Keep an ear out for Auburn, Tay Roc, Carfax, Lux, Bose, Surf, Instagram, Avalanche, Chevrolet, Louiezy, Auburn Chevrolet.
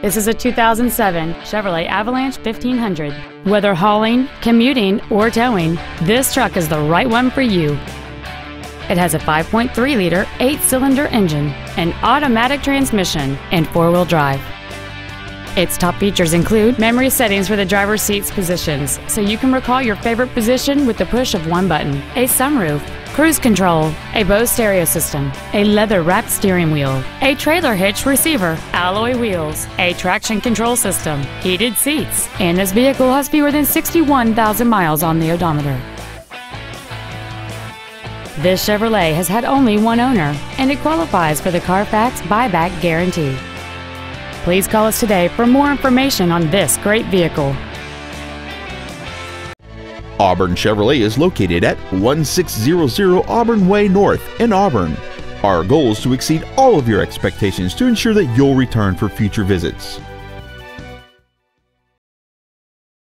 This is a 2007 Chevrolet Avalanche 1500. Whether hauling, commuting, or towing, this truck is the right one for you. It has a 5.3-liter 8-cylinder engine, an automatic transmission, and 4-wheel drive. Its top features include memory settings for the driver's seat's positions, so you can recall your favorite position with the push of one button, a sunroof, cruise control, a Bose stereo system, a leather-wrapped steering wheel, a trailer hitch receiver, alloy wheels, a traction control system, heated seats, and this vehicle has fewer than 61,000 miles on the odometer. This Chevrolet has had only one owner, and it qualifies for the Carfax buyback guarantee. Please call us today for more information on this great vehicle. Auburn Chevrolet is located at 1600 Auburn Way North in Auburn. Our goal is to exceed all of your expectations to ensure that you'll return for future visits.